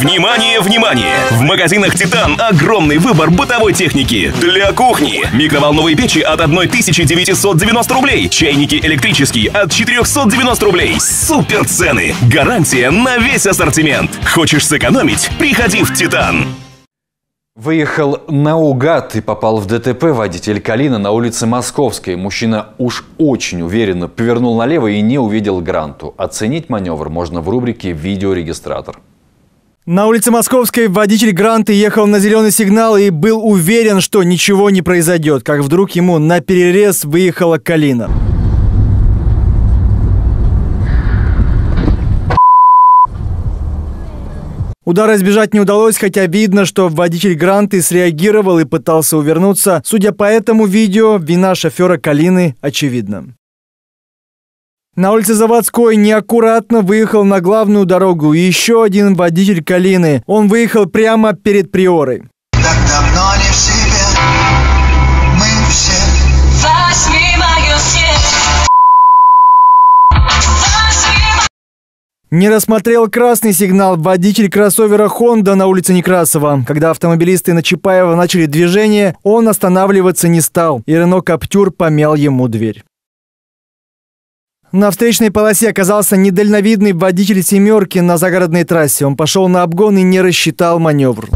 Внимание, внимание! В магазинах «Титан» огромный выбор бытовой техники для кухни. Микроволновые печи от 1990 рублей. Чайники электрические от 490 рублей. Супер цены! Гарантия на весь ассортимент. Хочешь сэкономить? Приходи в «Титан». Выехал наугад и попал в ДТП водитель «Калина» на улице Московской. Мужчина уж очень уверенно повернул налево и не увидел «Гранту». Оценить маневр можно в рубрике «Видеорегистратор». На улице Московской водитель «Гранты» ехал на зеленый сигнал и был уверен, что ничего не произойдет, как вдруг ему на перерез выехала «Калина». Удара избежать не удалось, хотя видно, что водитель «Гранты» среагировал и пытался увернуться. Судя по этому видео, вина шофера «Калины» очевидна. На улице Заводской неаккуратно выехал на главную дорогу еще один водитель «Калины». Он выехал прямо перед Приорой. Так давно не в себе, мы все. Возьми мое сердце. Не рассмотрел красный сигнал водитель кроссовера Honda на улице Некрасова. Когда автомобилисты на Чапаева начали движение, он останавливаться не стал, и Рено Каптюр помял ему дверь. На встречной полосе оказался недальновидный водитель «Семерки» на загородной трассе. Он пошел на обгон и не рассчитал маневр.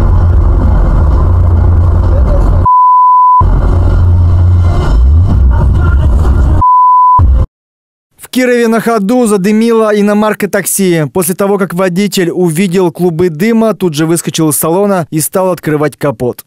В Кирове на ходу задымила иномарка такси. После того, как водитель увидел клубы дыма, тут же выскочил из салона и стал открывать капот.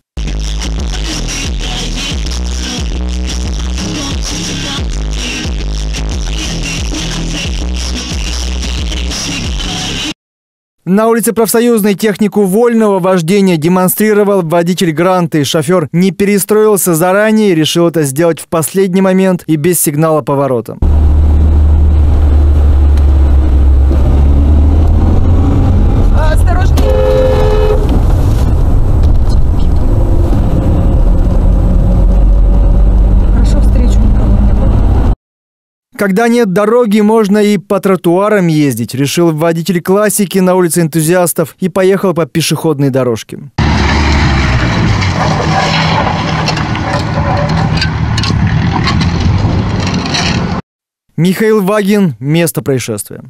На улице Профсоюзной технику вольного вождения демонстрировал водитель «Гранты». Шофер не перестроился заранее и решил это сделать в последний момент и без сигнала поворота. Когда нет дороги, можно и по тротуарам ездить, решил водитель «Классики» на улице Энтузиастов и поехал по пешеходной дорожке. Михаил Вагин, место происшествия.